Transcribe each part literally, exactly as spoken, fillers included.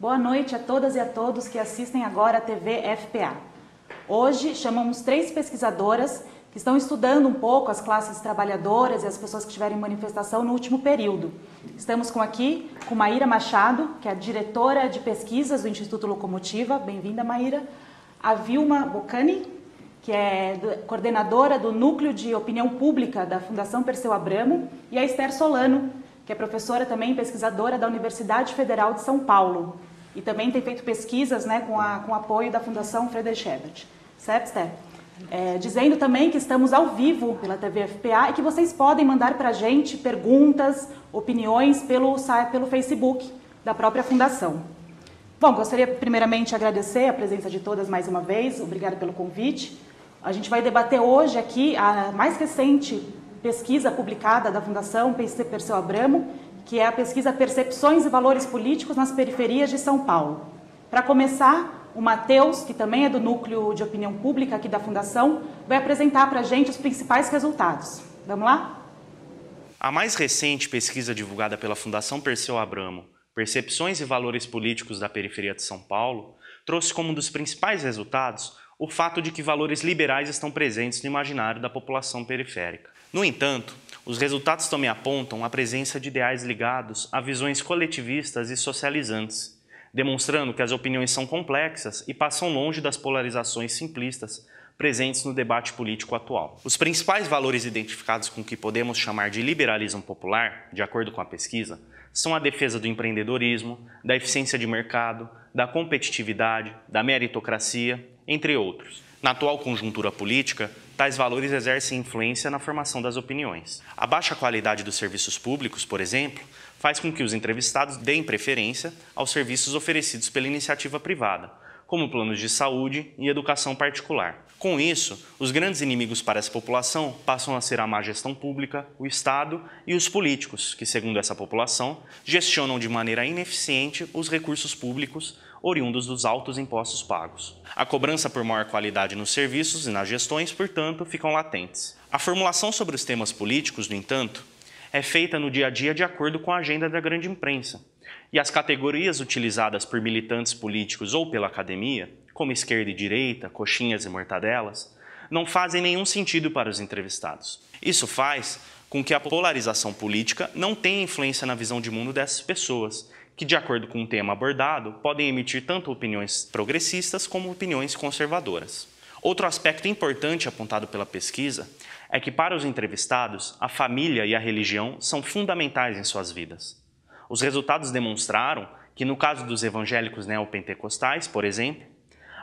Boa noite a todas e a todos que assistem agora a T V F P A. Hoje chamamos três pesquisadoras que estão estudando um pouco as classes trabalhadoras e as pessoas que estiverem em manifestação no último período. Estamos com aqui com Maíra Machado, que é a diretora de pesquisas do Instituto Locomotiva. Bem-vinda, Maíra. A Vilma Bokany, que é coordenadora do Núcleo de Opinião Pública da Fundação Perseu Abramo, e a Esther Solano, que é professora também pesquisadora da Universidade Federal de São Paulo. E também tem feito pesquisas, né, com, a, com apoio da Fundação Freda Shebert. Certo, Esther? É, dizendo também que estamos ao vivo pela T V F P A e que vocês podem mandar para a gente perguntas, opiniões pelo, pelo Facebook da própria Fundação. Bom, gostaria primeiramente de agradecer a presença de todas mais uma vez. Obrigada pelo convite. A gente vai debater hoje aqui a mais recente pesquisa publicada da Fundação Perseu Abramo, que é a pesquisa Percepções e Valores Políticos nas Periferias de São Paulo. Para começar, o Mateus, que também é do Núcleo de Opinião Pública aqui da Fundação, vai apresentar para a gente os principais resultados. Vamos lá? A mais recente pesquisa divulgada pela Fundação Perseu Abramo, Percepções e Valores Políticos da Periferia de São Paulo, trouxe como um dos principais resultados o fato de que valores liberais estão presentes no imaginário da população periférica. No entanto, os resultados também apontam a presença de ideais ligados a visões coletivistas e socializantes, demonstrando que as opiniões são complexas e passam longe das polarizações simplistas presentes no debate político atual. Os principais valores identificados com o que podemos chamar de liberalismo popular, de acordo com a pesquisa, são a defesa do empreendedorismo, da eficiência de mercado, da competitividade, da meritocracia, entre outros. Na atual conjuntura política, tais valores exercem influência na formação das opiniões. A baixa qualidade dos serviços públicos, por exemplo, faz com que os entrevistados deem preferência aos serviços oferecidos pela iniciativa privada, como planos de saúde e educação particular. Com isso, os grandes inimigos para essa população passam a ser a má gestão pública, o Estado e os políticos, que, segundo essa população, gestionam de maneira ineficiente os recursos públicos oriundos dos altos impostos pagos. A cobrança por maior qualidade nos serviços e nas gestões, portanto, ficam latentes. A formulação sobre os temas políticos, no entanto, é feita no dia a dia de acordo com a agenda da grande imprensa. E as categorias utilizadas por militantes políticos ou pela academia, como esquerda e direita, coxinhas e mortadelas, não fazem nenhum sentido para os entrevistados. Isso faz com que a polarização política não tenha influência na visão de mundo dessas pessoas, que, de acordo com o tema abordado, podem emitir tanto opiniões progressistas como opiniões conservadoras. Outro aspecto importante apontado pela pesquisa é que, para os entrevistados, a família e a religião são fundamentais em suas vidas. Os resultados demonstraram que, no caso dos evangélicos neopentecostais, por exemplo,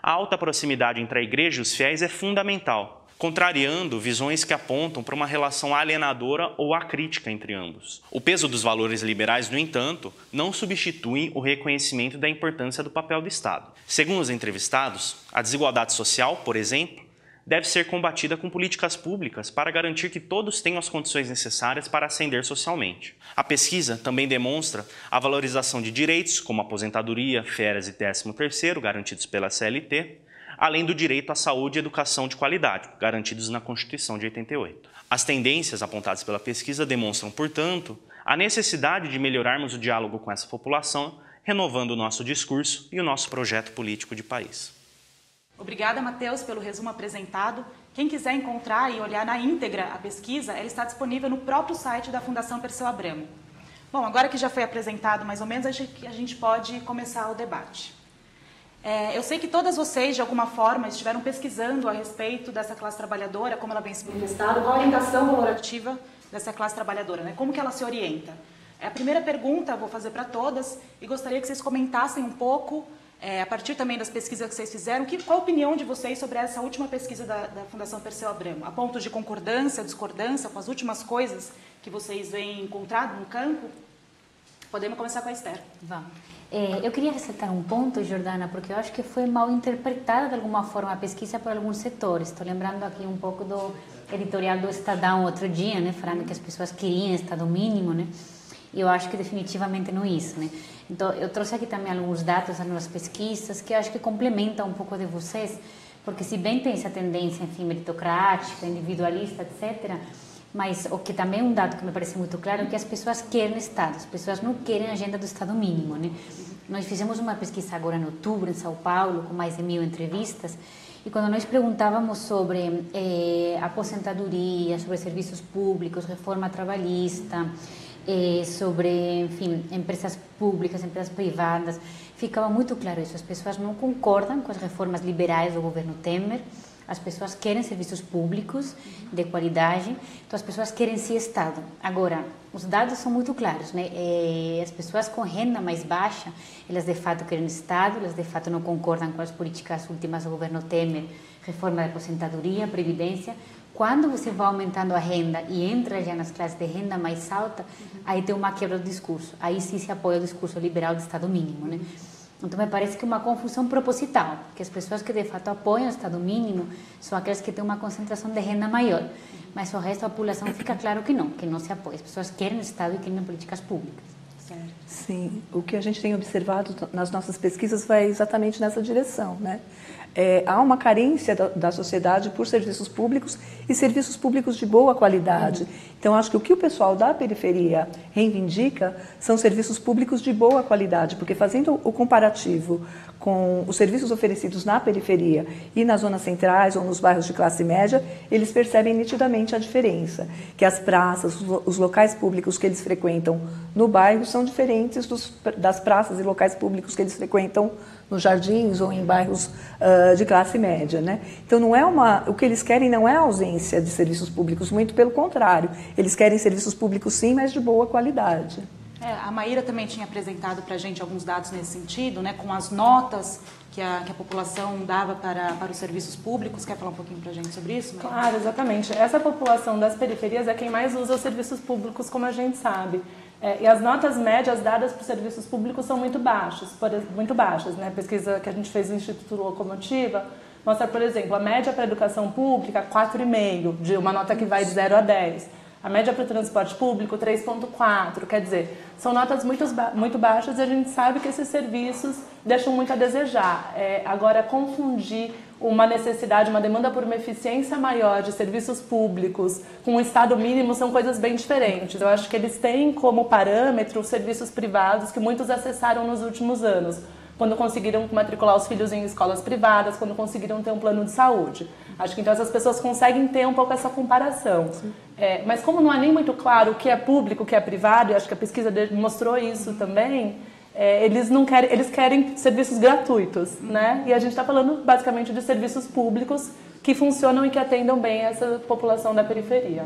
a alta proximidade entre a igreja e os fiéis é fundamental, contrariando visões que apontam para uma relação alienadora ou acrítica entre ambos. O peso dos valores liberais, no entanto, não substitui o reconhecimento da importância do papel do Estado. Segundo os entrevistados, a desigualdade social, por exemplo, deve ser combatida com políticas públicas para garantir que todos tenham as condições necessárias para ascender socialmente. A pesquisa também demonstra a valorização de direitos, como aposentadoria, férias e décimo terceiro, garantidos pela C L T, além do direito à saúde e educação de qualidade, garantidos na Constituição de oitenta e oito. As tendências apontadas pela pesquisa demonstram, portanto, a necessidade de melhorarmos o diálogo com essa população, renovando o nosso discurso e o nosso projeto político de país. Obrigada, Mateus, pelo resumo apresentado. Quem quiser encontrar e olhar na íntegra a pesquisa, ela está disponível no próprio site da Fundação Perseu Abramo. Bom, agora que já foi apresentado mais ou menos, acho que a gente pode começar o debate. É, eu sei que todas vocês, de alguma forma, estiveram pesquisando a respeito dessa classe trabalhadora, como ela vem se manifestando, qual a orientação valorativa dessa classe trabalhadora, né? Como que ela se orienta? É, a primeira pergunta vou fazer para todas e gostaria que vocês comentassem um pouco, É, a partir também das pesquisas que vocês fizeram, que, qual a opinião de vocês sobre essa última pesquisa da, da Fundação Perseu Abramo? A ponto de concordância, discordância com as últimas coisas que vocês vêm encontrado no campo? Podemos começar com a Esther. Vamos. É, eu queria ressaltar um ponto, Jordana, porque eu acho que foi mal interpretada de alguma forma a pesquisa por alguns setores. Estou lembrando aqui um pouco do editorial do Estadão outro dia, né, falando que as pessoas queriam Estado mínimo, né? E eu acho que definitivamente não é isso, né? Então, eu trouxe aqui também alguns dados, algumas pesquisas que eu acho que complementam um pouco de vocês, porque se bem tem essa tendência, enfim, meritocrática, individualista, etcétera, Mas o que também é um dado que me parece muito claro é que as pessoas querem Estado, as pessoas não querem a agenda do Estado mínimo, né? Nós fizemos uma pesquisa agora em outubro, em São Paulo, com mais de mil entrevistas, e quando nós perguntávamos sobre eh, aposentadoria, sobre serviços públicos, reforma trabalhista, eh, sobre, enfim, empresas públicas, empresas privadas, ficava muito claro isso. As pessoas não concordam com as reformas liberais do governo Temer, as pessoas querem serviços públicos de qualidade, então as pessoas querem ser Estado. Agora, os dados são muito claros, né? As pessoas com renda mais baixa, elas de fato querem Estado, elas de fato não concordam com as políticas últimas do governo Temer, reforma da aposentadoria, previdência. Quando você vai aumentando a renda e entra já nas classes de renda mais alta, aí tem uma quebra do discurso, aí sim se apoia o discurso liberal de Estado mínimo, né? Então, me parece que é uma confusão proposital, que as pessoas que de fato apoiam o Estado mínimo são aquelas que têm uma concentração de renda maior, mas o resto da população fica claro que não, que não se apoia. As pessoas querem o Estado e querem políticas públicas. Certo. Sim, o que a gente tem observado nas nossas pesquisas vai exatamente nessa direção, né? É, há uma carência da, da sociedade por serviços públicos e serviços públicos de boa qualidade. Uhum. Então, acho que o que o pessoal da periferia reivindica são serviços públicos de boa qualidade, porque fazendo o comparativo com os serviços oferecidos na periferia e nas zonas centrais ou nos bairros de classe média, eles percebem nitidamente a diferença, que as praças, os locais públicos que eles frequentam no bairro são diferentes dos, das praças e locais públicos que eles frequentam nos jardins ou em bairros uh, de classe média, né? Então não é uma, o que eles querem não é a ausência de serviços públicos, muito pelo contrário, eles querem serviços públicos sim, mas de boa qualidade. É, a Maíra também tinha apresentado para a gente alguns dados nesse sentido, né, com as notas que a, que a população dava para, para os serviços públicos. Quer falar um pouquinho para a gente sobre isso, Maíra? Claro, exatamente. Essa população das periferias é quem mais usa os serviços públicos, como a gente sabe. É, e as notas médias dadas para os serviços públicos são muito baixas, por, muito baixas, né? A pesquisa que a gente fez no Instituto Locomotiva mostra, por exemplo, a média para a educação pública, quatro vírgula cinco, de uma nota que vai de zero a dez. A média para o transporte público, três vírgula quatro, quer dizer, são notas muito, muito baixas e a gente sabe que esses serviços deixam muito a desejar. É, agora, confundir uma necessidade, uma demanda por uma eficiência maior de serviços públicos com o Estado mínimo são coisas bem diferentes. Eu acho que eles têm como parâmetro os serviços privados que muitos acessaram nos últimos anos, quando conseguiram matricular os filhos em escolas privadas, quando conseguiram ter um plano de saúde. Acho que então essas pessoas conseguem ter um pouco essa comparação. É, mas como não há nem muito claro o que é público, o que é privado, e acho que a pesquisa mostrou isso também, é, eles, não querem, eles querem serviços gratuitos, né? E a gente está falando basicamente de serviços públicos que funcionam e que atendam bem essa população da periferia.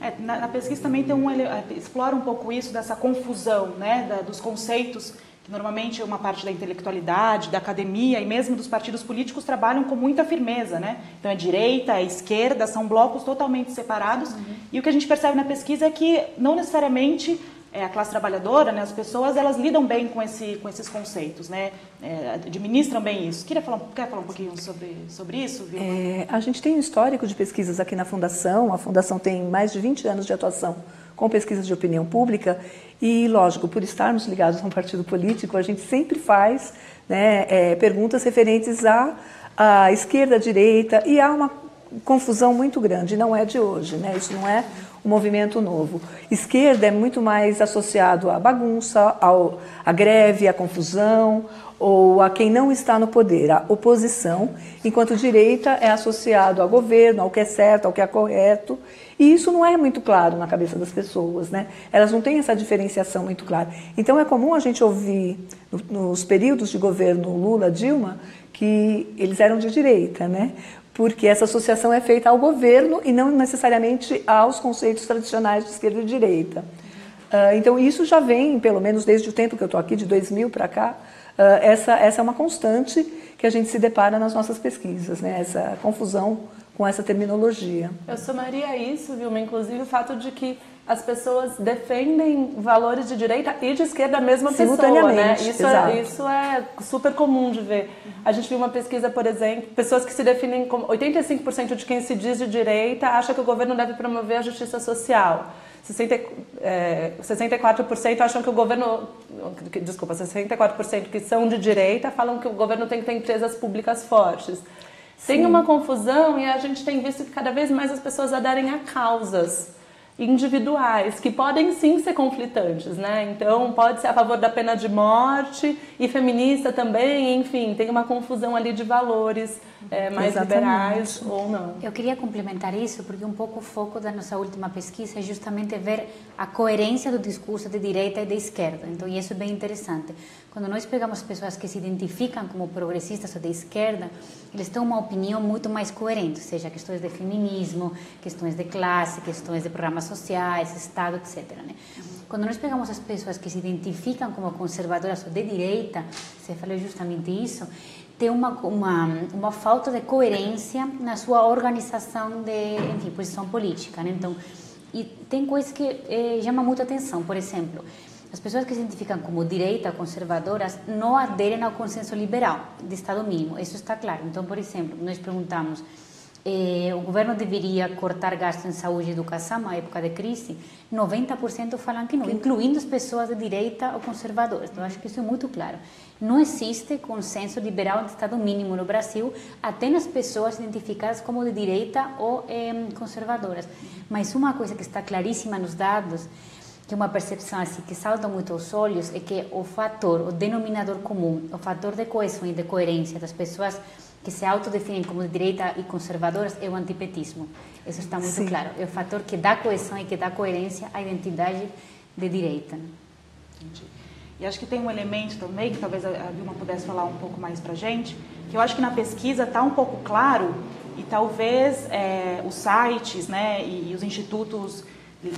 É, na, na pesquisa também tem um, explora um pouco isso, dessa confusão, né, da, dos conceitos, que normalmente uma parte da intelectualidade, da academia e mesmo dos partidos políticos trabalham com muita firmeza, né? Então é direita, é esquerda, são blocos totalmente separados. Uhum. E o que a gente percebe na pesquisa é que não necessariamente é, a classe trabalhadora, né, as pessoas, elas lidam bem com, esse, com esses conceitos, né? É, administram bem isso. Queria falar, quer falar um pouquinho sobre, sobre isso, Vilma? É, a gente tem um histórico de pesquisas aqui na Fundação. A Fundação tem mais de vinte anos de atuação com pesquisas de opinião pública e, lógico, por estarmos ligados a um partido político, a gente sempre faz, né, é, perguntas referentes à, à esquerda, à direita, e há uma confusão muito grande, não é de hoje, né? Isso não é um movimento novo. Esquerda é muito mais associado à bagunça, ao, à greve, à confusão, ou a quem não está no poder, a oposição, enquanto direita é associado ao governo, ao que é certo, ao que é correto. E isso não é muito claro na cabeça das pessoas, né? Elas não têm essa diferenciação muito clara. Então é comum a gente ouvir, nos períodos de governo Lula, Dilma, que eles eram de direita, né? Porque essa associação é feita ao governo e não necessariamente aos conceitos tradicionais de esquerda e direita. Então isso já vem, pelo menos desde o tempo que eu estou aqui, de dois mil para cá, essa, essa é uma constante que a gente se depara nas nossas pesquisas, né? Essa confusão com essa terminologia. Eu somaria isso, Vilma, inclusive o fato de que as pessoas defendem valores de direita e de esquerda a mesma pessoa, né? Isso é, isso é super comum de ver. A gente viu uma pesquisa, por exemplo, pessoas que se definem como oitenta e cinco por cento de quem se diz de direita acha que o governo deve promover a justiça social. sessenta e quatro por cento acham que o governo... Desculpa, sessenta e quatro por cento que são de direita falam que o governo tem que ter empresas públicas fortes. Tem uma confusão e a gente tem visto que cada vez mais as pessoas aderem a causas. individuais, que podem sim ser conflitantes, né? Então, pode ser a favor da pena de morte e feminista também, enfim, tem uma confusão ali de valores é, mais liberais ou não. Eu queria complementar isso, porque um pouco o foco da nossa última pesquisa é justamente ver a coerência do discurso de direita e de esquerda, então isso é bem interessante. Quando nós pegamos pessoas que se identificam como progressistas ou de esquerda, eles têm uma opinião muito mais coerente, ou seja, questões de feminismo, questões de classe, questões de programas sociais, Estado, etcétera. Né? Quando nós pegamos as pessoas que se identificam como conservadoras ou de direita, você falou justamente isso, tem uma, uma, uma falta de coerência na sua organização de, enfim, posição política. Né? Então, e tem coisas que eh, chamam muita atenção, por exemplo... As pessoas que se identificam como direita ou conservadoras não aderem ao consenso liberal de Estado mínimo, isso está claro. Então, por exemplo, nós perguntamos, eh, o governo deveria cortar gastos em saúde e educação na época de crise? noventa por cento falam que não, incluindo as pessoas de direita ou conservadoras. Então, acho que isso é muito claro. Não existe consenso liberal de Estado mínimo no Brasil, até nas pessoas identificadas como de direita ou eh, conservadoras. Mas uma coisa que está claríssima nos dados, que uma percepção assim que salta muito aos olhos é que o fator, o denominador comum, o fator de coesão e de coerência das pessoas que se autodefinem como de direita e conservadoras é o antipetismo. Isso está muito Sim. claro. É o fator que dá coesão e que dá coerência à identidade de direita. Entendi. E acho que tem um elemento também, que talvez a Vilma pudesse falar um pouco mais pra gente, que eu acho que na pesquisa está um pouco claro e talvez é, os sites, né, e, e os institutos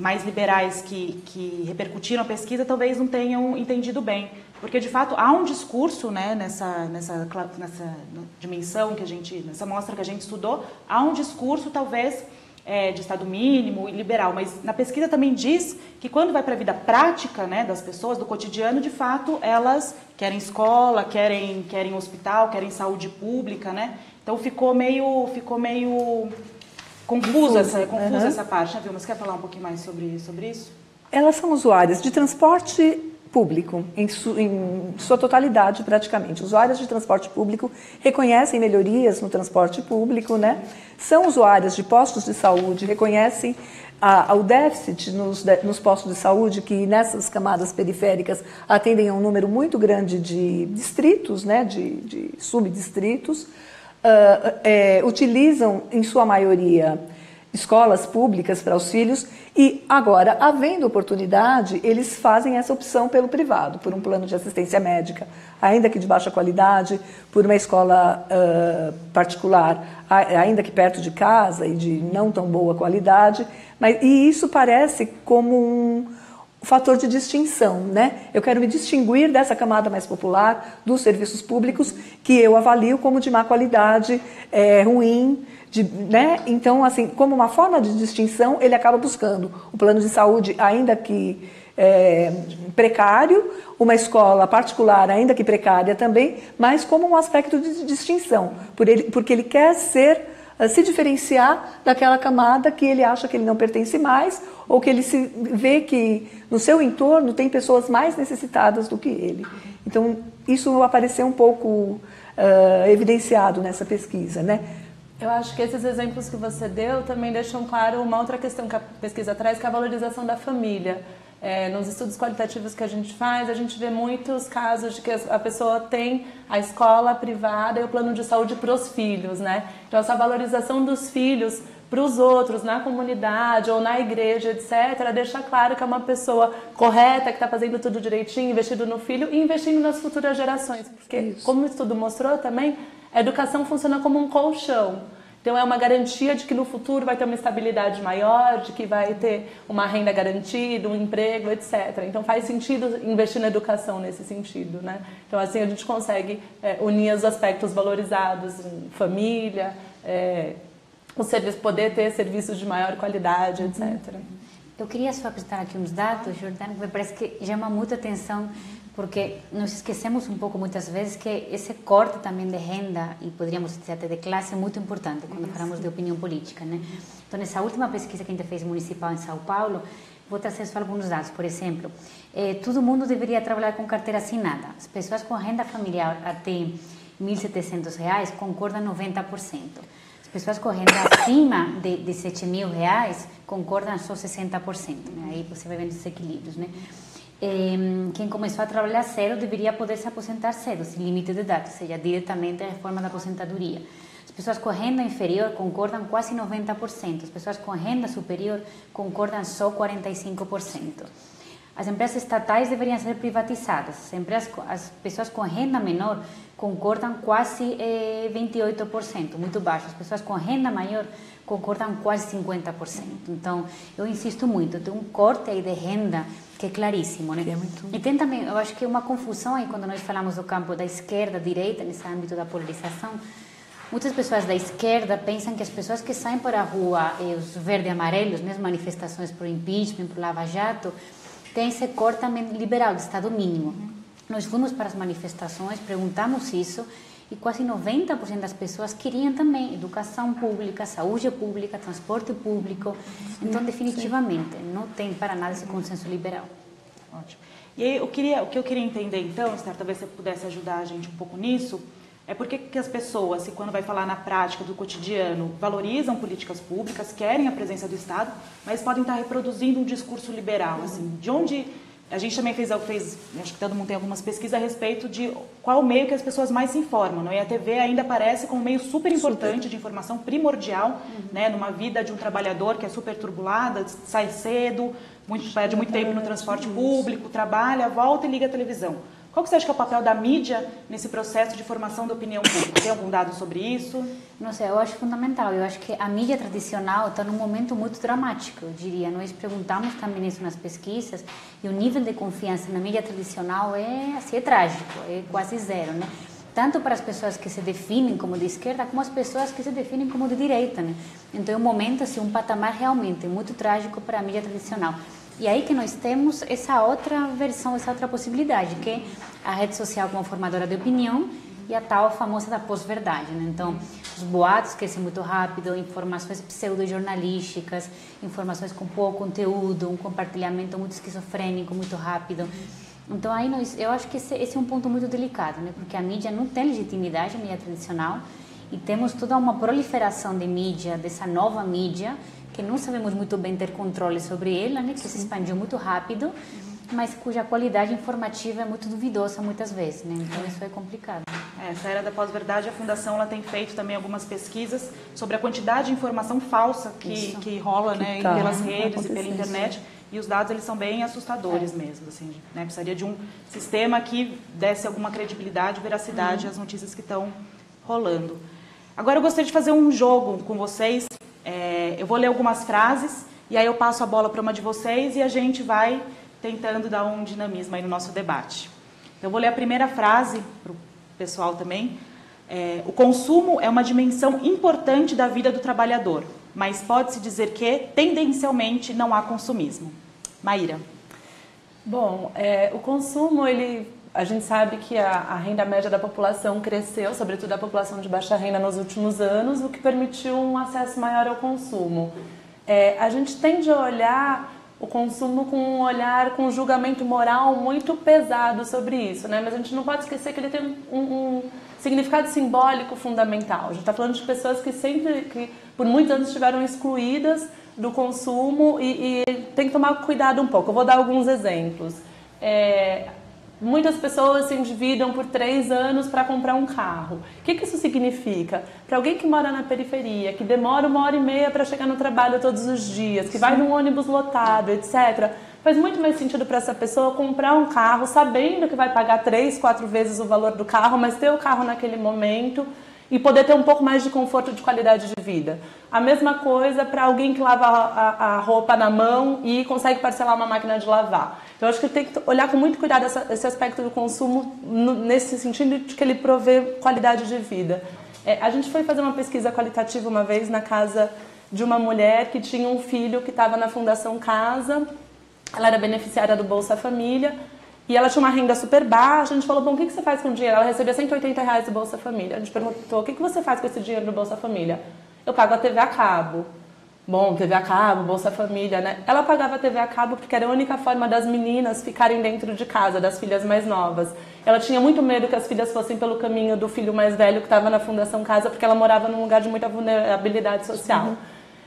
mais liberais que, que repercutiram a pesquisa talvez não tenham entendido bem, porque de fato há um discurso, né, nessa, nessa, nessa dimensão que a gente, nessa amostra que a gente estudou, há um discurso talvez é, de Estado mínimo e liberal, mas na pesquisa também diz que quando vai para a vida prática, né, das pessoas, do cotidiano, de fato elas querem escola, querem, querem hospital, querem saúde pública, né? Então ficou meio, ficou meio... Confusa, essa, uhum. confusa essa parte, né, Vilma? Você quer falar um pouquinho mais sobre, sobre isso? Elas são usuárias de transporte público, em, su, em sua totalidade praticamente. Usuárias de transporte público reconhecem melhorias no transporte público, né? São usuárias de postos de saúde, reconhecem a, a, o déficit nos, de, nos postos de saúde, que nessas camadas periféricas atendem a um número muito grande de distritos, né? de, de subdistritos. Uh, é, utilizam, em sua maioria, escolas públicas para os filhos e, agora, havendo oportunidade, eles fazem essa opção pelo privado, por um plano de assistência médica, ainda que de baixa qualidade, por uma escola uh, particular, ainda que perto de casa e de não tão boa qualidade. Mas, e isso parece como um fator de distinção, né? Eu quero me distinguir dessa camada mais popular dos serviços públicos que eu avalio como de má qualidade, é, ruim, de, né? Então, assim, como uma forma de distinção, ele acaba buscando o plano de saúde, ainda que é, precário, uma escola particular, ainda que precária também, mas como um aspecto de distinção, por ele, porque ele quer ser se diferenciar daquela camada que ele acha que ele não pertence mais, ou que ele se vê que no seu entorno tem pessoas mais necessitadas do que ele. Então, isso apareceu um pouco uh, evidenciado nessa pesquisa, né? Eu acho que esses exemplos que você deu também deixam claro uma outra questão que a pesquisa traz, que é a valorização da família. É, nos estudos qualitativos que a gente faz, a gente vê muitos casos de que a pessoa tem a escola privada e o plano de saúde para os filhos, né? Então, essa valorização dos filhos para os outros, na comunidade ou na igreja, etcétera, deixa claro que é uma pessoa correta, que está fazendo tudo direitinho, investindo no filho e investindo nas futuras gerações. Porque, Isso. como o estudo mostrou também, a educação funciona como um colchão. Então, é uma garantia de que no futuro vai ter uma estabilidade maior, de que vai ter uma renda garantida, um emprego, etcétera. Então, faz sentido investir na educação nesse sentido, né? Então, assim, a gente consegue é, unir os aspectos valorizados, família, é, o serviço, poder ter serviços de maior qualidade, etcétera. Eu queria só apresentar aqui uns dados, Jordana, que me parece que chama muita atenção, porque nos esquecemos um pouco muitas vezes que esse corte também de renda e poderíamos dizer até de classe é muito importante quando falamos de opinião política, né? Então, nessa última pesquisa que a gente fez municipal em São Paulo, vou trazer só alguns dados. Por exemplo, eh, todo mundo deveria trabalhar com carteira assinada. As pessoas com renda familiar até mil e setecentos reais concordam noventa por cento. As pessoas correndo acima de, de sete mil reais concordam só sessenta por cento. Né? Aí você vai vendo os equilíbrios, né? Quem começou a trabalhar cedo deveria poder se aposentar cedo, sem limite de idade, ou seja, diretamente a reforma da aposentadoria. As pessoas com renda inferior concordam quase noventa por cento, as pessoas com renda superior concordam só quarenta e cinco por cento. As empresas estatais deveriam ser privatizadas, as, empresas, as pessoas com renda menor concordam quase eh, vinte e oito por cento, muito baixo, as pessoas com renda maior concordam quase cinquenta por cento. Então, eu insisto muito, tem um corte aí de renda que é claríssimo, né? É muito... E tem também, eu acho que é uma confusão aí quando nós falamos do campo da esquerda, direita, nesse âmbito da polarização. Muitas pessoas da esquerda pensam que as pessoas que saem para a rua, eh, os verdes e amarelos, né, as manifestações para o impeachment, para o Lava Jato, tem esse corte também liberal, de Estado mínimo. Nós fomos para as manifestações, perguntamos isso, e quase noventa por cento das pessoas queriam também educação pública, saúde pública, transporte público. Sim, então, definitivamente, sim. Não tem para nada esse consenso liberal. Ótimo. E aí, eu queria, o que eu queria entender, então, Esther, talvez você pudesse ajudar a gente um pouco nisso, é por que as pessoas, se quando vai falar na prática do cotidiano, valorizam políticas públicas, querem a presença do Estado, mas podem estar reproduzindo um discurso liberal, assim, de onde... A gente também fez, fez, acho que todo mundo tem algumas pesquisas a respeito de qual meio que as pessoas mais se informam, não? E a T V ainda aparece como um meio super importante, super. De informação primordial, uhum. Né? Numa vida de um trabalhador que é super turbulada, sai cedo, muito, perde muito tempo no transporte público, trabalha, volta e liga a televisão. Qual que você acha que é o papel da mídia nesse processo de formação da opinião pública? Tem algum dado sobre isso? Não sei, eu acho fundamental. Eu acho que a mídia tradicional está num momento muito dramático, eu diria. Nós perguntamos também isso nas pesquisas e o nível de confiança na mídia tradicional é, assim, é trágico, é quase zero, né? Tanto para as pessoas que se definem como de esquerda, como as pessoas que se definem como de direita, né? Então é um momento, assim, um patamar realmente muito trágico para a mídia tradicional. E aí que nós temos essa outra versão, essa outra possibilidade, que é a rede social como formadora de opinião e a tal famosa da pós-verdade, né? Então, os boatos crescem muito rápido, informações pseudo-jornalísticas, informações com pouco conteúdo, um compartilhamento muito esquizofrênico, muito rápido. Então, aí nós, eu acho que esse, esse é um ponto muito delicado, né? Porque a mídia não tem legitimidade, a mídia tradicional, e temos toda uma proliferação de mídia, dessa nova mídia, que não sabemos muito bem ter controle sobre ela, né? Que sim. Se expandiu muito rápido, mas cuja qualidade informativa é muito duvidosa muitas vezes, né? Então isso é complicado. Essa era da pós-verdade, a Fundação ela tem feito também algumas pesquisas sobre a quantidade de informação falsa que, que rola, que né, tá. pelas redes e pela internet, e os dados eles são bem assustadores é. mesmo, assim, né? Precisaria de um sistema que desse alguma credibilidade, veracidade uhum. às notícias que estão rolando. Agora eu gostaria de fazer um jogo com vocês. É, eu vou ler algumas frases e aí eu passo a bola para uma de vocês e a gente vai tentando dar um dinamismo aí no nosso debate. Então, eu vou ler a primeira frase para o pessoal também. É, o consumo é uma dimensão importante da vida do trabalhador, mas pode-se dizer que, tendencialmente, não há consumismo. Maíra. Bom, é, o consumo, ele... A gente sabe que a, a renda média da população cresceu, sobretudo a população de baixa renda nos últimos anos, o que permitiu um acesso maior ao consumo. É, a gente tende a olhar o consumo com um olhar, com um julgamento moral muito pesado sobre isso, né? Mas a gente não pode esquecer que ele tem um, um significado simbólico fundamental. A gente está falando de pessoas que sempre, que por muitos anos estiveram excluídas do consumo e, e tem que tomar cuidado um pouco. Eu vou dar alguns exemplos. É, Muitas pessoas se endividam por três anos para comprar um carro. O que, que isso significa? Para alguém que mora na periferia, que demora uma hora e meia para chegar no trabalho todos os dias, que vai num ônibus lotado, etcétera, faz muito mais sentido para essa pessoa comprar um carro sabendo que vai pagar três, quatro vezes o valor do carro, mas ter o carro naquele momento e poder ter um pouco mais de conforto e de qualidade de vida. A mesma coisa para alguém que lava a, a roupa na mão e consegue parcelar uma máquina de lavar. Então, acho que tem que olhar com muito cuidado essa, esse aspecto do consumo no, nesse sentido de que ele provê qualidade de vida. É, a gente foi fazer uma pesquisa qualitativa uma vez na casa de uma mulher que tinha um filho que estava na Fundação Casa, ela era beneficiária do Bolsa Família, e ela tinha uma renda super baixa, a gente falou, bom, o que você faz com o dinheiro? Ela recebia cento e oitenta reais do Bolsa Família. A gente perguntou, o que você faz com esse dinheiro do Bolsa Família? Eu pago a T V a cabo. bom, T V a cabo, Bolsa Família, né? Ela pagava T V a cabo porque era a única forma das meninas ficarem dentro de casa, das filhas mais novas. Ela tinha muito medo que as filhas fossem pelo caminho do filho mais velho que estava na Fundação Casa, porque ela morava num lugar de muita vulnerabilidade social. Uhum.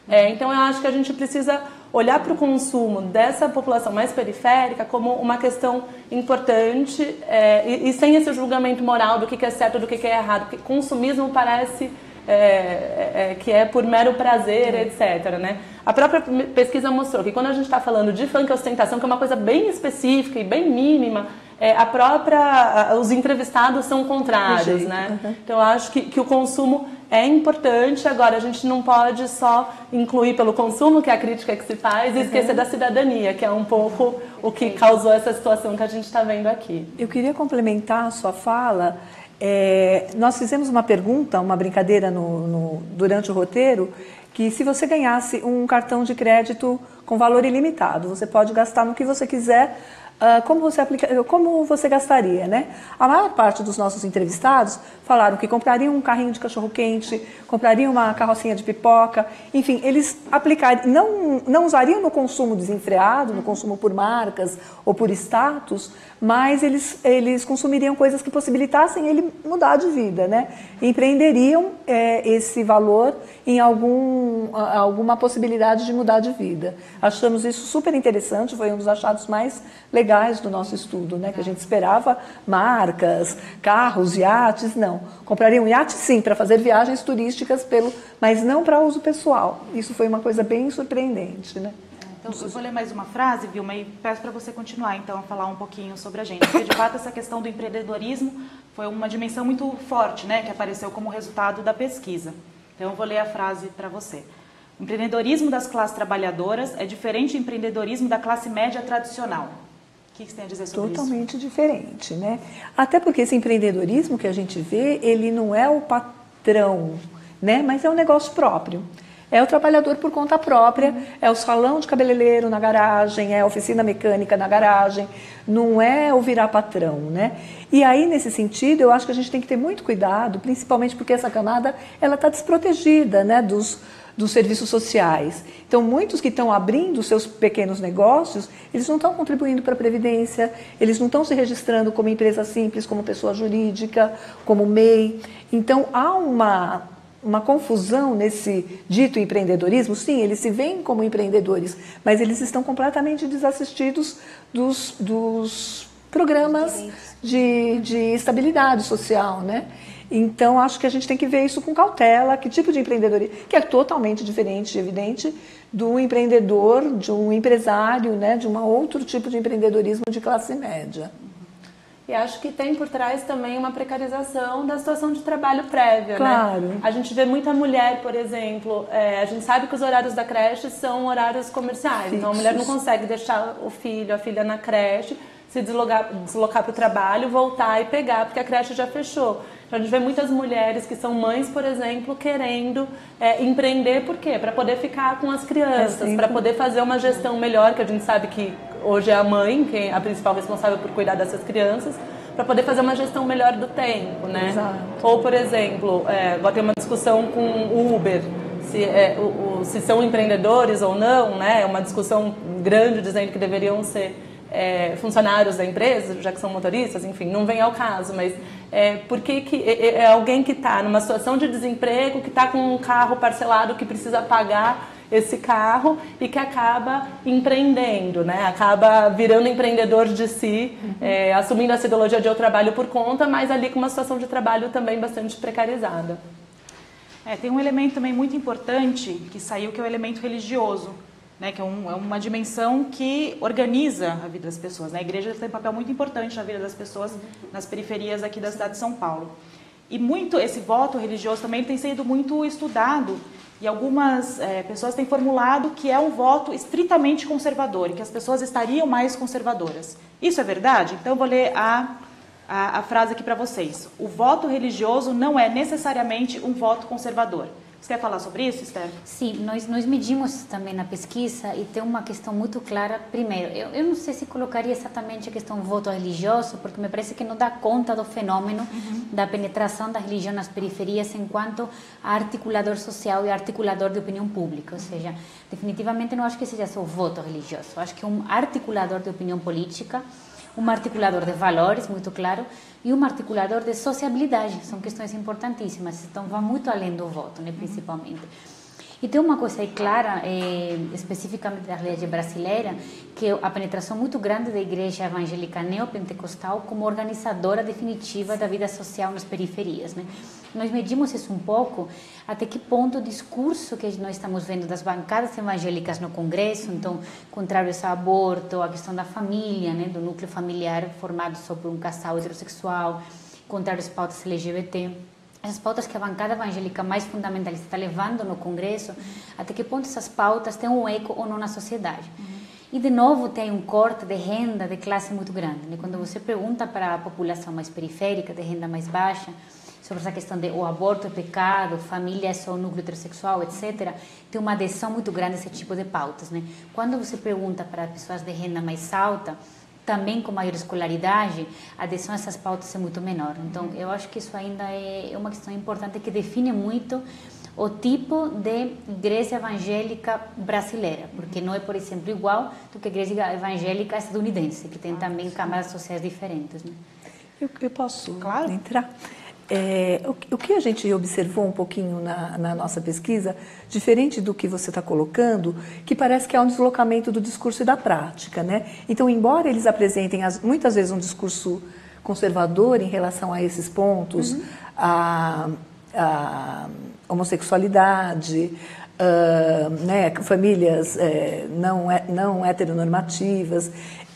É, então eu acho que a gente precisa olhar para o consumo dessa população mais periférica como uma questão importante, é, e, e sem esse julgamento moral do que, que é certo, do que, que é errado, porque consumismo parece... É, é, que é por mero prazer, etcétera, né? A própria pesquisa mostrou que quando a gente está falando de funk ostentação, que é uma coisa bem específica e bem mínima, é, a própria, a, os entrevistados são contrários, né? Uhum. Então eu acho que, que o consumo é importante. Agora, a gente não pode só incluir pelo consumo, que é a crítica que se faz, e uhum. esquecer da cidadania, que é um pouco o que causou essa situação que a gente está vendo aqui. Eu queria complementar a sua fala. É, nós fizemos uma pergunta, uma brincadeira no, no, durante o roteiro, que se você ganhasse um cartão de crédito com valor ilimitado, você pode gastar no que você quiser, uh, como, você aplica, como você gastaria, né? A maior parte dos nossos entrevistados falaram que comprariam um carrinho de cachorro-quente, comprariam uma carrocinha de pipoca, enfim, eles aplicariam, não, não usariam no consumo desenfreado, no consumo por marcas ou por status, mas eles, eles consumiriam coisas que possibilitassem ele mudar de vida, né? Empreenderiam é, esse valor em algum, alguma possibilidade de mudar de vida. Achamos isso super interessante, foi um dos achados mais legais do nosso estudo, né? Que a gente esperava marcas, carros, iates, não. Comprariam um iate, sim, para fazer viagens turísticas, pelo, mas não para uso pessoal. Isso foi uma coisa bem surpreendente, né? Eu vou ler mais uma frase, Vilma, e peço para você continuar, então, a falar um pouquinho sobre a gente. Porque, de fato, essa questão do empreendedorismo foi uma dimensão muito forte, né, que apareceu como resultado da pesquisa. Então, eu vou ler a frase para você. O empreendedorismo das classes trabalhadoras é diferente do empreendedorismo da classe média tradicional. O que você tem a dizer sobre isso? Totalmente diferente, né? Até porque esse empreendedorismo que a gente vê, ele não é o patrão, né, mas é um negócio próprio. É o trabalhador por conta própria, é o salão de cabeleireiro na garagem, é a oficina mecânica na garagem, não é o virar patrão, né? E aí, nesse sentido, eu acho que a gente tem que ter muito cuidado, principalmente porque essa camada, ela está desprotegida, né, dos, dos serviços sociais. Então, muitos que estão abrindo seus pequenos negócios, eles não estão contribuindo para a Previdência, eles não estão se registrando como empresa simples, como pessoa jurídica, como M E I. Então, há uma... uma confusão nesse dito empreendedorismo. Sim, eles se veem como empreendedores, mas eles estão completamente desassistidos dos, dos programas de, de estabilidade social, né? Então, acho que a gente tem que ver isso com cautela, que tipo de empreendedorismo, que é totalmente diferente, evidente, do empreendedor, de um empresário, né, de um outro tipo de empreendedorismo de classe média. E acho que tem por trás também uma precarização da situação de trabalho prévia, claro, né? A gente vê muita mulher, por exemplo, é, a gente sabe que os horários da creche são horários comerciais. Sim, então a mulher não consegue deixar o filho, a filha na creche, se deslocar, deslocar para o trabalho, voltar e pegar, porque a creche já fechou. Então a gente vê muitas mulheres que são mães, por exemplo, querendo é, empreender, por quê? Para poder ficar com as crianças, é para poder fazer uma gestão melhor, que a gente sabe que hoje é a mãe quem é a principal responsável por cuidar dessas crianças, para poder fazer uma gestão melhor do tempo, né? Exato. Ou, por exemplo, é, vou ter uma discussão com o Uber, se, é, o, o, se são empreendedores ou não, né? É uma discussão grande dizendo que deveriam ser é, funcionários da empresa, já que são motoristas, enfim, não vem ao caso, mas é, por que que é, é alguém que está numa situação de desemprego, que está com um carro parcelado que precisa pagar esse carro e que acaba empreendendo, né? Acaba virando empreendedor de si, uhum. é, assumindo a ideologia de eu trabalho por conta, mas ali com uma situação de trabalho também bastante precarizada. É, tem um elemento também muito importante que saiu, que é o elemento religioso, né? Que é, um, é uma dimensão que organiza a vida das pessoas, né? A igreja tem um papel muito importante na vida das pessoas nas periferias aqui da cidade de São Paulo. E muito esse voto religioso também tem sido muito estudado. E algumas é, pessoas têm formulado que é um voto estritamente conservador, que as pessoas estariam mais conservadoras. Isso é verdade? Então eu vou ler a, a, a frase aqui para vocês. O voto religioso não é necessariamente um voto conservador. Você quer falar sobre isso, Esther? Sim, nós, nós medimos também na pesquisa e tem uma questão muito clara. Primeiro, eu, eu não sei se colocaria exatamente a questão do voto religioso, porque me parece que não dá conta do fenômeno uhum. da penetração da religião nas periferias enquanto articulador social e articulador de opinião pública. Ou seja, definitivamente não acho que seja só o voto religioso, acho que é um articulador de opinião política, um articulador de valores, muito claro, e um articulador de sociabilidade. São questões importantíssimas, então vai muito além do voto, né, principalmente. E tem uma coisa aí clara, é, especificamente da realidade brasileira, que é a penetração muito grande da igreja evangélica neopentecostal como organizadora definitiva da vida social nas periferias, né? Nós medimos isso um pouco, até que ponto o discurso que nós estamos vendo das bancadas evangélicas no Congresso, então, contrários ao aborto, à questão da família, né, do núcleo familiar formado só por um casal heterossexual, contrários às pautas L G B T, essas pautas que a bancada evangélica mais fundamentalista está levando no Congresso, até que ponto essas pautas têm um eco ou não na sociedade. Uhum. E, de novo, tem um corte de renda de classe muito grande, né? Quando você pergunta para a população mais periférica, de renda mais baixa, sobre essa questão de o aborto é pecado, família é só o núcleo heterossexual, etcétera, tem uma adesão muito grande a esse tipo de pautas, né? Quando você pergunta para pessoas de renda mais alta, também com maior escolaridade, a adesão a essas pautas é muito menor. Então, eu acho que isso ainda é uma questão importante que define muito o tipo de igreja evangélica brasileira, porque não é, por exemplo, igual do que a igreja evangélica estadunidense, que tem também camadas sociais diferentes, né? Eu, eu posso claro. entrar? É, o, o que a gente observou um pouquinho na, na nossa pesquisa, diferente do que você está colocando, que parece que há um deslocamento do discurso e da prática, né? Então, embora eles apresentem as, muitas vezes um discurso conservador em relação a esses pontos, uhum. a, a homossexualidade, a, né, famílias é, não, não heteronormativas,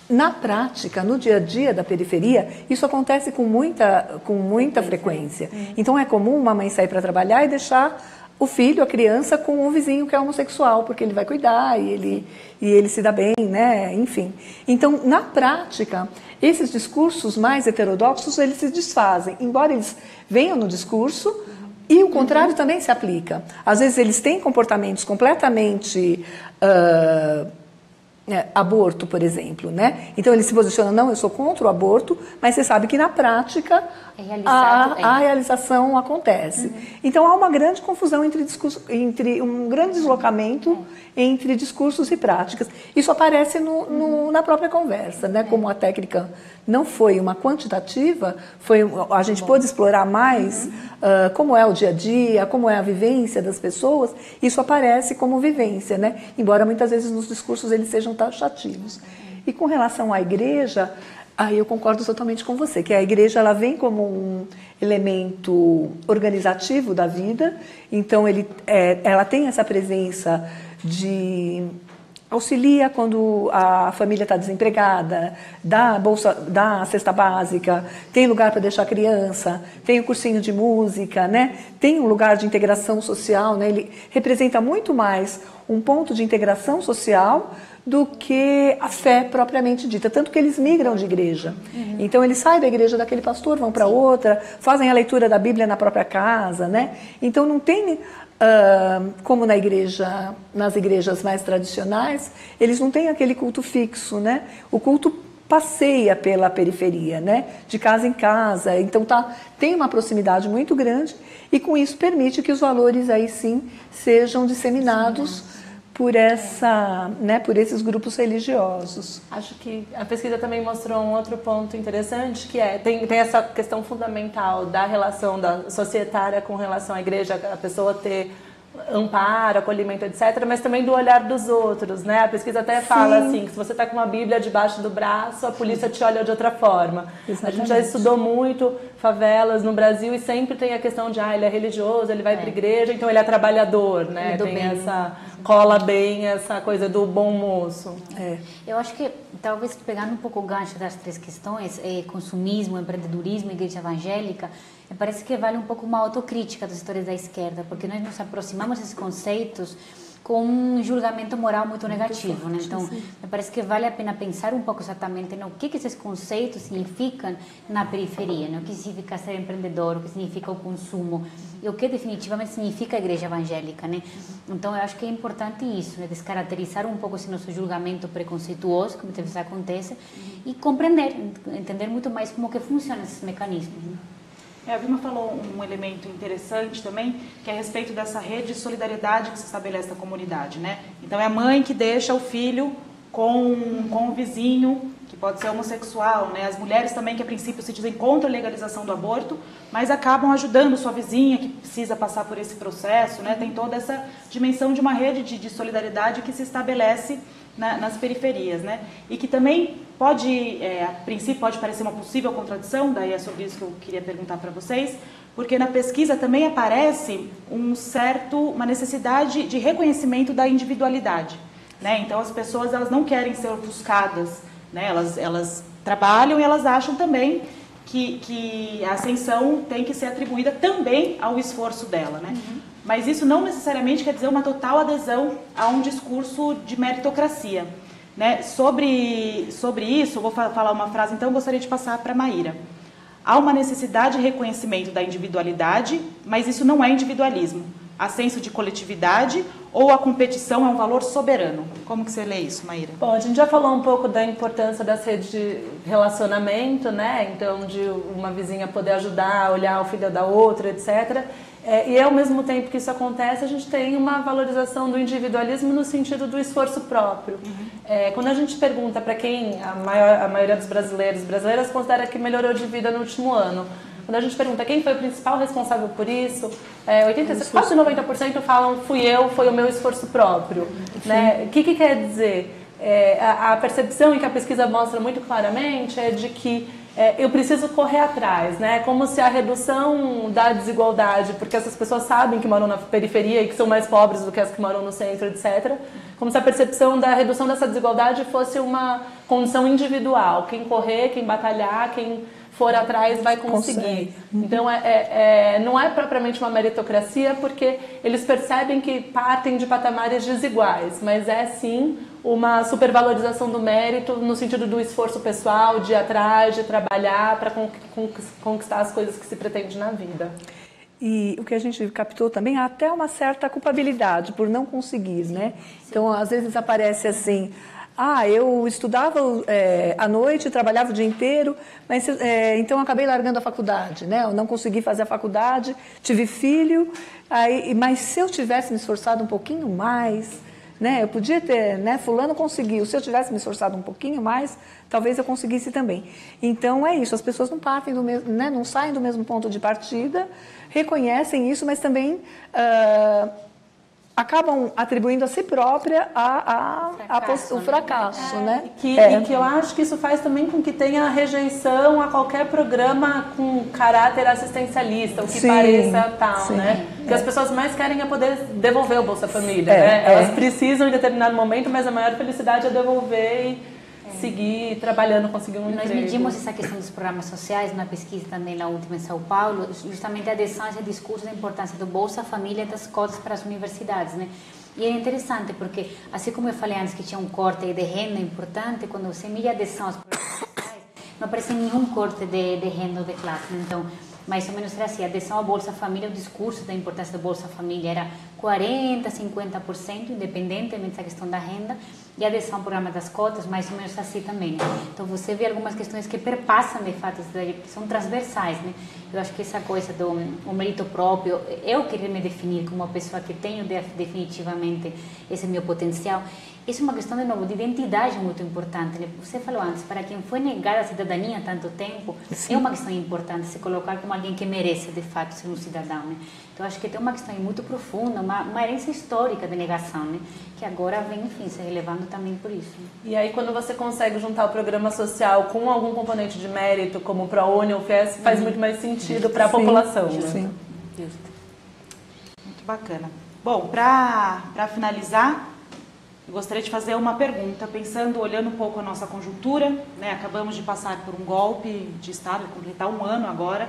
na prática, no dia a dia da periferia, isso acontece com muita, com muita frequência. Então é comum uma mãe sair para trabalhar e deixar o filho, a criança, com um vizinho que é homossexual, porque ele vai cuidar e ele, e ele se dá bem, né? Enfim. Então, na prática, esses discursos mais heterodoxos, eles se desfazem. Embora eles venham no discurso, e o contrário também se aplica. Às vezes eles têm comportamentos completamente... Uh, É, aborto, por exemplo, né? Então ele se posiciona, não, eu sou contra o aborto, mas você sabe que na prática é a, é. a realização acontece. Uhum. Então há uma grande confusão entre discurso, entre um grande deslocamento uhum. entre discursos e práticas. Isso aparece no, no, uhum. na própria conversa, né? Uhum. Como a técnica não foi uma quantitativa, foi a gente Bom. pôde explorar mais uhum. uh, como é o dia a dia, como é a vivência das pessoas. Isso aparece como vivência, né? Embora muitas vezes nos discursos eles sejam taxativos. E com relação à igreja, aí eu concordo totalmente com você, que a igreja ela vem como um elemento organizativo da vida, então ele, é, ela tem essa presença de auxilia quando a família está desempregada, dá bolsa, dá a cesta básica, tem lugar para deixar a criança, tem o cursinho de música, né? Tem um lugar de integração social, né? Ele representa muito mais um ponto de integração social do que a fé propriamente dita, tanto que eles migram de igreja. Uhum. Então eles saem da igreja daquele pastor, vão para outra, fazem a leitura da Bíblia na própria casa, né? Então não tem, uh, como na igreja, nas igrejas mais tradicionais, eles não têm aquele culto fixo, né? O culto passeia pela periferia, né? De casa em casa, então tá, tem uma proximidade muito grande e com isso permite que os valores aí sim sejam disseminados por essa, né, por esses grupos religiosos. Acho que a pesquisa também mostrou um outro ponto interessante, que é tem, tem essa questão fundamental da relação da societária com relação à igreja, a pessoa ter amparo, acolhimento, etcétera, mas também do olhar dos outros, né? A pesquisa até Sim. fala assim, que se você está com uma Bíblia debaixo do braço, a polícia te olha de outra forma. Exatamente. A gente já estudou muito favelas no Brasil e sempre tem a questão de, ah, ele é religioso, ele vai é. para a igreja, então ele é trabalhador, né? Tem bem. essa cola bem essa coisa do bom moço. É. Eu acho que talvez pegando um pouco o gancho das três questões, é, consumismo, empreendedorismo, igreja evangélica, parece que vale um pouco uma autocrítica dos setores da esquerda, porque nós nos aproximamos desses conceitos com um julgamento moral muito negativo, né? Então, me parece que vale a pena pensar um pouco exatamente no que, que esses conceitos significam na periferia, né? O que significa ser empreendedor, o que significa o consumo e o que definitivamente significa a igreja evangélica, né? Então, eu acho que é importante isso, né? Descaracterizar um pouco esse nosso julgamento preconceituoso, que muitas vezes acontece, e compreender, entender muito mais como que funcionam esses mecanismos, né? É, a Vilma falou um elemento interessante também, que é a respeito dessa rede de solidariedade que se estabelece na comunidade, né? Então é a mãe que deixa o filho com, com o vizinho, que pode ser homossexual, né? As mulheres também, que a princípio se dizem contra a legalização do aborto, mas acabam ajudando sua vizinha, que precisa passar por esse processo, né? Tem toda essa dimensão de uma rede de, de solidariedade que se estabelece na, nas periferias, né? E que também... Pode, é, a princípio, pode parecer uma possível contradição, daí é sobre isso que eu queria perguntar para vocês, porque na pesquisa também aparece um certo, uma necessidade de reconhecimento da individualidade, né? Então, as pessoas, elas não querem ser ofuscadas, né? Elas, elas trabalham e elas acham também que, que a ascensão tem que ser atribuída também ao esforço dela, né? Uhum. Mas isso não necessariamente quer dizer uma total adesão a um discurso de meritocracia. Né? Sobre, sobre isso, eu vou falar uma frase, então eu gostaria de passar para a Maíra. Há uma necessidade de reconhecimento da individualidade, mas isso não é individualismo. Há senso de coletividade ou a competição é um valor soberano? Como que você lê isso, Maíra? Bom, a gente já falou um pouco da importância das redes de relacionamento, né? Então, de uma vizinha poder ajudar, olhar o filho da outra, etcétera. É, e ao mesmo tempo que isso acontece, a gente tem uma valorização do individualismo no sentido do esforço próprio. Uhum. É, quando a gente pergunta para quem a, maior, a maioria dos brasileiros brasileiras considera que melhorou de vida no último ano, quando a gente pergunta quem foi o principal responsável por isso, é, oitenta e seis, quase noventa por cento falam fui eu, foi o meu esforço próprio. Né? O que, que quer dizer? É, a, a percepção, e que a pesquisa mostra muito claramente, é de que É, eu preciso correr atrás, né? Como se a redução da desigualdade, porque essas pessoas sabem que moram na periferia e que são mais pobres do que as que moram no centro, etcétera. Como se a percepção da redução dessa desigualdade fosse uma condição individual. Quem correr, quem batalhar, quem for atrás vai conseguir. Então, é, é, é, não é propriamente uma meritocracia, porque eles percebem que partem de patamares desiguais, mas é sim... uma supervalorização do mérito no sentido do esforço pessoal, de ir atrás, de trabalhar para conquistar as coisas que se pretende na vida. E o que a gente captou também, há até uma certa culpabilidade por não conseguir, sim, né? Sim. Então, às vezes aparece assim, ah, eu estudava é, à noite, trabalhava o dia inteiro, mas é, então acabei largando a faculdade, né? Eu não consegui fazer a faculdade, tive filho, aí, mas se eu tivesse me esforçado um pouquinho mais... Né? Eu podia ter, né? Fulano conseguiu. Se eu tivesse me esforçado um pouquinho mais, talvez eu conseguisse também. Então é isso. As pessoas não partem do mesmo, né? Não saem do mesmo ponto de partida, reconhecem isso, mas também uh, acabam atribuindo a si própria a, a, fracasso, a, o fracasso, né? né? Que, é. E que eu acho que isso faz também com que tenha rejeição a qualquer programa com caráter assistencialista, o que sim, pareça tal, sim, né? Que as pessoas mais querem é poder devolver o Bolsa Família, é, né? É. Elas precisam em determinado momento, mas a maior felicidade é devolver e é. seguir trabalhando, conseguir um emprego. Nós medimos essa questão dos programas sociais na pesquisa também, na última em São Paulo, justamente a adesão a esse discurso da importância do Bolsa Família e das cotas para as universidades, né? E é interessante porque, assim como eu falei antes que tinha um corte de renda importante, quando você mede a adesão aos programas sociais, não aparece nenhum corte de, de renda ou de classe, né? Então... mais ou menos era assim, a adesão à Bolsa Família, o discurso da importância da Bolsa Família era quarenta, cinquenta por cento, independentemente da questão da renda, e a adesão ao programa das cotas, mais ou menos assim também, né? Então você vê algumas questões que perpassam, de fato, são transversais, né? Eu acho que essa coisa do o mérito próprio, eu querer me definir como uma pessoa que tenho definitivamente esse meu potencial, isso é uma questão, de novo, de identidade muito importante, né? Você falou antes, para quem foi negada a cidadania há tanto tempo, sim, é uma questão importante se colocar como alguém que merece, de fato, ser um cidadão, né? Então, acho que tem uma questão muito profunda, uma, uma herência histórica de negação, né? Que agora vem, enfim, se relevando também por isso. E aí, quando você consegue juntar o programa social com algum componente de mérito, como o ProUni ou FIES, faz uhum. muito mais sentido para a população, né? Sim, justo. Muito bacana. Bom, para finalizar... eu gostaria de fazer uma pergunta, pensando, olhando um pouco a nossa conjuntura, né? Acabamos de passar por um golpe de Estado, completar um ano agora,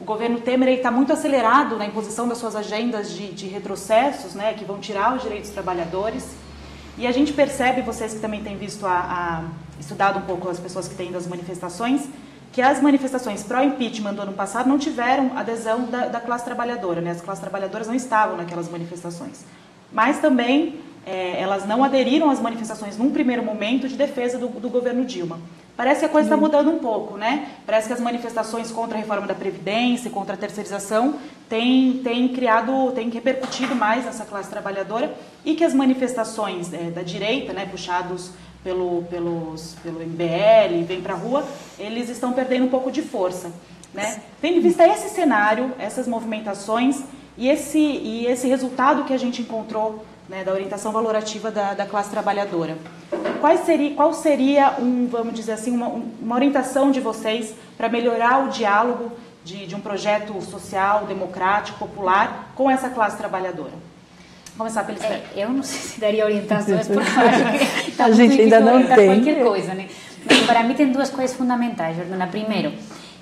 O governo Temer está muito acelerado na imposição das suas agendas de, de retrocessos, né, que vão tirar os direitos dos trabalhadores. E a gente percebe, vocês que também têm visto, a, a, estudado um pouco as pessoas que têm ido às manifestações, que as manifestações pró-impeachment do ano passado não tiveram adesão da, da classe trabalhadora, né? As classes trabalhadoras não estavam naquelas manifestações. Mas também é, elas não aderiram às manifestações num primeiro momento de defesa do, do governo Dilma. Parece que a coisa está mudando um pouco, né? Parece que as manifestações contra a reforma da Previdência, contra a terceirização, têm, têm criado, têm repercutido mais nessa classe trabalhadora, e que as manifestações é, da direita, né, puxados pelo, pelos, pelo M B L, vem pra rua, eles estão perdendo um pouco de força, né? Tendo em vista esse cenário, essas movimentações e esse, e esse resultado que a gente encontrou, né, da orientação valorativa da, da classe trabalhadora. Quais seria, qual seria, um, vamos dizer assim, uma, uma orientação de vocês para melhorar o diálogo de, de um projeto social, democrático, popular com essa classe trabalhadora? Vamos começar pela Esther. É, eu não sei se daria orientações, porque tá a gente ainda não tem qualquer coisa, né? Mas para mim tem duas coisas fundamentais, Jordana. Primeiro,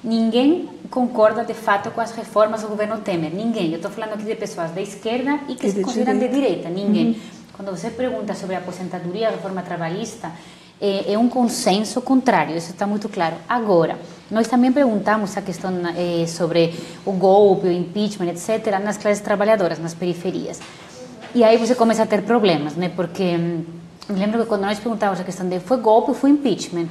ninguém concorda de fato com as reformas do governo Temer, ninguém. Eu estou falando aqui de pessoas da esquerda e que e se consideram direita. de direita, ninguém. Uhum. Quando você pergunta sobre a aposentadoria, a reforma trabalhista, é, é um consenso contrário, isso está muito claro. Agora, nós também perguntamos a questão é, sobre o golpe, o impeachment, etcétera, nas classes trabalhadoras, nas periferias. E aí você começa a ter problemas, né? Porque me lembro que quando nós perguntávamos a questão de foi golpe ou foi impeachment,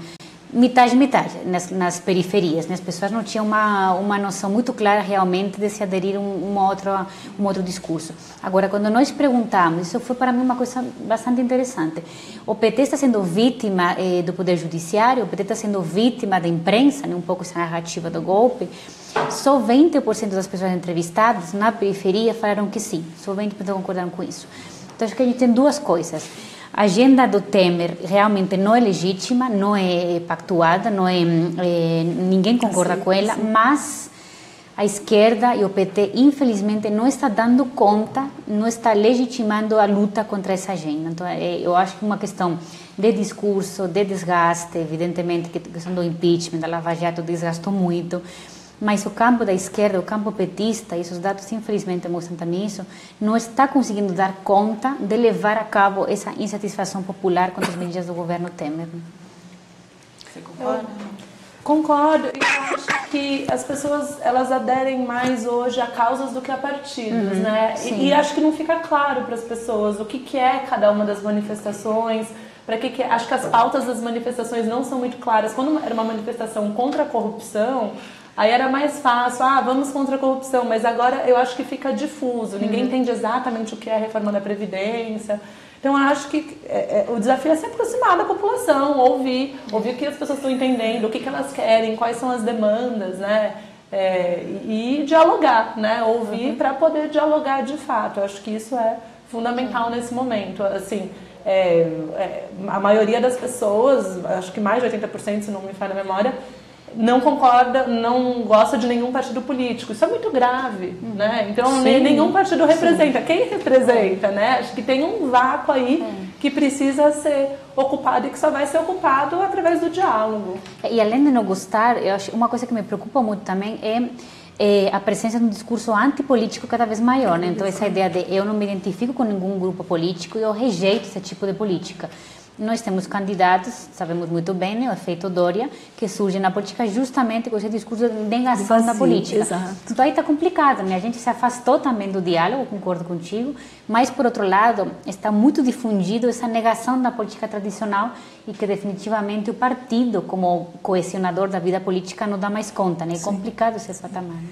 metade, metade, nas, nas periferias, né? As pessoas não tinham uma, uma noção muito clara realmente de se aderir a um, uma outra, um outro discurso. Agora, quando nós perguntamos, isso foi para mim uma coisa bastante interessante. O P T está sendo vítima eh, do Poder Judiciário, o P T está sendo vítima da imprensa, né? Um pouco essa narrativa do golpe. Só vinte por cento das pessoas entrevistadas na periferia falaram que sim, só vinte por cento concordaram com isso. Então, acho que a gente tem duas coisas. A agenda do Temer realmente não é legítima, não é pactuada, não é, é, ninguém concorda sim, com ela, sim. Mas a esquerda e o P T, infelizmente, não está dando conta, não está legitimando a luta contra essa agenda. Então, é, eu acho que é uma questão de discurso, de desgaste, evidentemente, que a questão do impeachment, da Lava Jato, desgastou muito. Mas o campo da esquerda, o campo petista, e esses dados infelizmente mostram também isso, não está conseguindo dar conta de levar a cabo essa insatisfação popular com as medidas do governo Temer. Você concorda? Concordo, e eu acho que as pessoas, elas aderem mais hoje a causas do que a partidos, uhum, né? E, e acho que não fica claro para as pessoas o que, que é cada uma das manifestações. Para que, que acho que as pautas das manifestações não são muito claras. Quando era uma manifestação contra a corrupção, aí era mais fácil, ah, vamos contra a corrupção, mas agora eu acho que fica difuso, ninguém uhum. entende exatamente o que é a reforma da Previdência. Então eu acho que é, é, o desafio é se aproximar da população, ouvir, ouvir o que as pessoas estão entendendo, o que, que elas querem, quais são as demandas, né? É, e dialogar, né? Ouvir uhum. para poder dialogar de fato. Eu acho que isso é fundamental uhum. nesse momento, assim. É, é, a maioria das pessoas, acho que mais de oitenta por cento, se não me falha a memória, não concorda, não gosta de nenhum partido político. Isso é muito grave, uhum. né? Então, sim, nenhum partido representa. Sim. Quem representa, né? Acho que tem um vácuo aí uhum. que precisa ser ocupado e que só vai ser ocupado através do diálogo. E além de não gostar, eu acho, uma coisa que me preocupa muito também é... É a presença de um discurso antipolítico cada vez maior, né? Então essa ideia de eu não me identifico com nenhum grupo político e eu rejeito esse tipo de política. Nós temos candidatos, sabemos muito bem, né, o efeito Dória, que surge na política justamente com esse discurso de negação da política. Exato. Então aí está complicado, né? A gente se afastou também do diálogo, concordo contigo, mas por outro lado está muito difundido essa negação da política tradicional e que definitivamente o partido como coesionador da vida política não dá mais conta, né? É complicado esse patamar, né?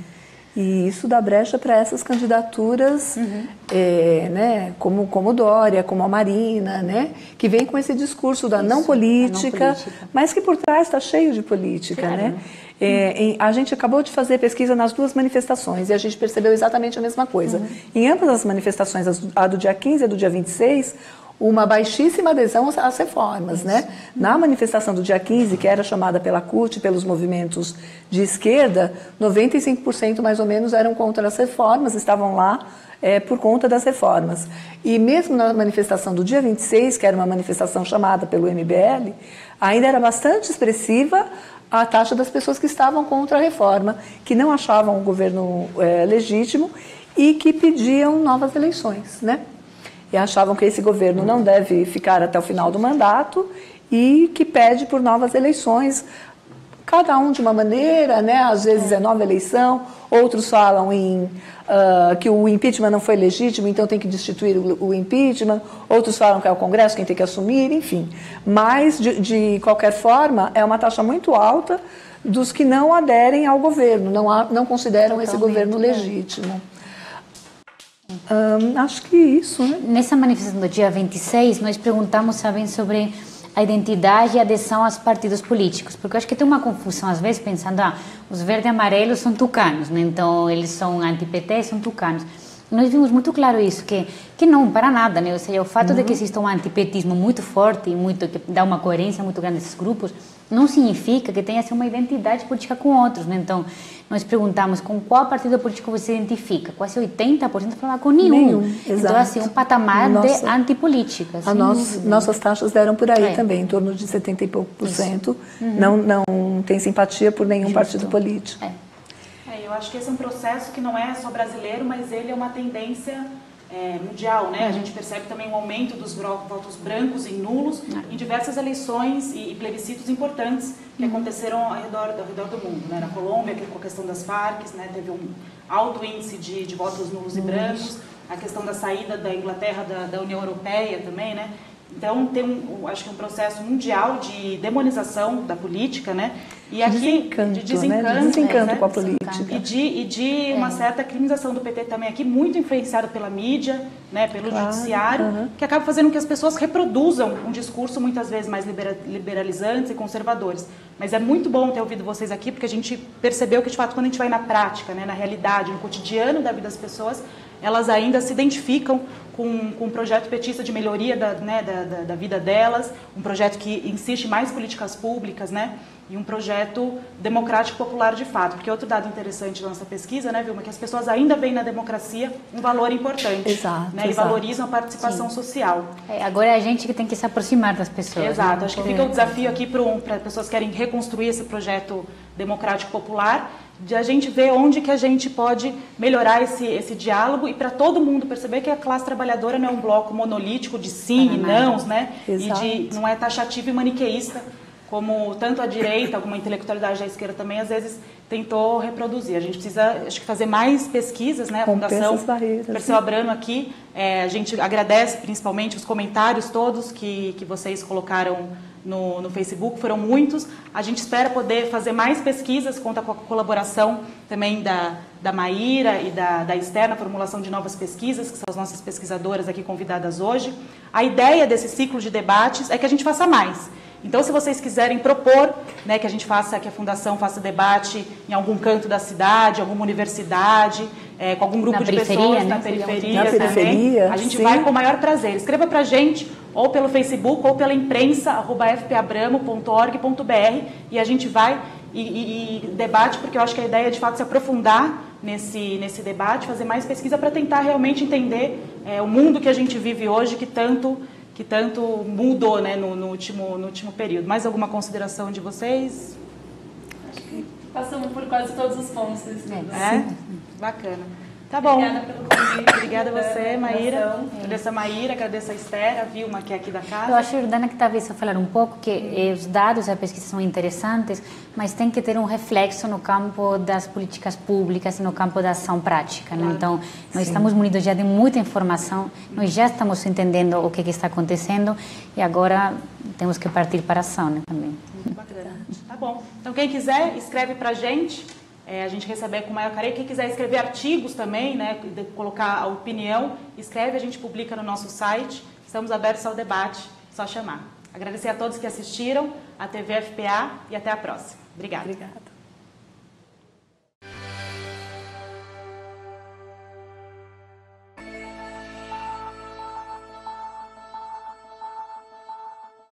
E isso dá brecha para essas candidaturas, uhum. é, né, como, como Dória, como a Marina, né, que vem com esse discurso da isso, não, política, não política, mas que por trás está cheio de política. Claro. Né? É, em, a gente acabou de fazer pesquisa nas duas manifestações e a gente percebeu exatamente a mesma coisa. Uhum. Em ambas as manifestações, a do dia quinze e a do dia vinte e seis, uma baixíssima adesão às reformas, né? Na manifestação do dia quinze, que era chamada pela C U T, pelos movimentos de esquerda, noventa e cinco por cento mais ou menos eram contra as reformas, estavam lá é, por conta das reformas. E mesmo na manifestação do dia vinte e seis, que era uma manifestação chamada pelo M B L, ainda era bastante expressiva a taxa das pessoas que estavam contra a reforma, que não achavam o governo é, legítimo e que pediam novas eleições, né? E achavam que esse governo não deve ficar até o final do mandato e que pede por novas eleições, cada um de uma maneira, né? Às vezes é nova eleição, outros falam em, uh, que o impeachment não foi legítimo, então tem que destituir o, o impeachment, outros falam que é o Congresso quem tem que assumir, enfim. Mas, de, de qualquer forma, é uma taxa muito alta dos que não aderem ao governo, não, a, não consideram totalmente esse governo legítimo. Um, acho que é isso, né? Nessa manifestação do dia vinte e seis, nós perguntamos também sobre a identidade e a adesão aos partidos políticos, porque eu acho que tem uma confusão às vezes pensando, ah, os verdes e amarelos são tucanos, né? Então eles são anti-P T, são tucanos. Nós vimos muito claro isso, que, que não, para nada, né? Ou seja, o fato uhum. de que exista um antipetismo muito forte e muito, que dá uma coerência muito grande a esses grupos, não significa que tenha assim, uma identidade política com outros, né? Então, nós perguntamos com qual partido político você se identifica, quase oitenta por cento falaram com nenhum. nenhum. Então, assim, um patamar Nossa. de antipolítica. Assim, nossa, né? Nossas taxas deram por aí é. também, em torno de setenta e pouco por cento. Uhum. Não, não tem simpatia por nenhum Justo. partido político. É. Eu acho que esse é um processo que não é só brasileiro, mas ele é uma tendência é, mundial, né? A gente percebe também o aumento dos votos brancos e nulos em diversas eleições e, e plebiscitos importantes que aconteceram ao redor, ao redor do mundo, né? Na Colômbia, com a questão das Farc, né? Teve um alto índice de, de votos nulos e brancos, a questão da saída da Inglaterra da, da União Europeia também, né? Então, tem um, acho que um processo mundial de demonização da política, né? E aqui, desencanto, de desencanto, né? De desencanto né? com a política. E de, e de uma é. certa criminalização do P T também aqui, muito influenciado pela mídia, né? Pelo claro, judiciário, uh-huh. que acaba fazendo com que as pessoas reproduzam um discurso muitas vezes mais libera- liberalizantes e conservadores. Mas é muito bom ter ouvido vocês aqui, porque a gente percebeu que, de fato, quando a gente vai na prática, né? Na realidade, no cotidiano da vida das pessoas, elas ainda se identificam com, com um projeto petista de melhoria da, né, da, da, da vida delas, um projeto que insiste em mais políticas públicas, né, e um projeto democrático popular de fato. Porque outro dado interessante da nossa pesquisa, né, Vilma, que as pessoas ainda veem na democracia um valor importante. Exato, né, exato. E valorizam a participação Sim. social. É, agora é a gente que tem que se aproximar das pessoas. Exato, né? Acho que fica o desafio aqui para um, pessoas que querem reconstruir esse projeto democrático popular, de a gente ver onde que a gente pode melhorar esse, esse diálogo e para todo mundo perceber que a classe trabalhadora não é um bloco monolítico de sim e não, né? Exato. E de, não é taxativo e maniqueísta, como tanto a direita, alguma intelectualidade da esquerda também, às vezes tentou reproduzir. A gente precisa, acho que, fazer mais pesquisas, né? A Fundação Perseu Abramo aqui, é, a gente agradece principalmente os comentários todos que, que vocês colocaram No, no Facebook, foram muitos. A gente espera poder fazer mais pesquisas, conta com a colaboração também da, da Maíra e da, da Esther na formulação de novas pesquisas, que são as nossas pesquisadoras aqui convidadas hoje. A ideia desse ciclo de debates é que a gente faça mais. Então, se vocês quiserem propor, né, que a gente faça, que a Fundação faça debate em algum canto da cidade, alguma universidade, é, com algum grupo na de pessoas, né? na periferia, na periferia também, a gente sim. vai com o maior prazer. Escreva pra gente, ou pelo Facebook, ou pela imprensa, arroba f p abramo ponto org ponto b r, e a gente vai e, e, e debate, porque eu acho que a ideia é, de fato, se aprofundar nesse, nesse debate, fazer mais pesquisa para tentar realmente entender é, o mundo que a gente vive hoje, que tanto... que tanto mudou, né, no, no, último, no último período. Mais alguma consideração de vocês? Acho que passamos por quase todos os pontos. Né? É? Sim. Bacana. Tá bom. Obrigada pelo convite. Obrigada a você, Maíra. Agradeço a Maíra, agradeço a Esther, a Vilma, que é aqui da casa. Eu acho, Jordana, que talvez eu falar um pouco que eh, os dados da pesquisa são interessantes, mas tem que ter um reflexo no campo das políticas públicas e no campo da ação prática. Né? Claro. Então, nós Sim. estamos munidos já de muita informação, nós já estamos entendendo o que, que está acontecendo e agora temos que partir para a ação, né, também. Muito bacana. Tá bom. Então, quem quiser, escreve para a gente. É, a gente recebe com maior carinho. Quem quiser escrever artigos também, né, colocar a opinião, escreve, a gente publica no nosso site. Estamos abertos ao debate, só chamar. Agradecer a todos que assistiram, a T V F P A, e até a próxima. Obrigada. Obrigada.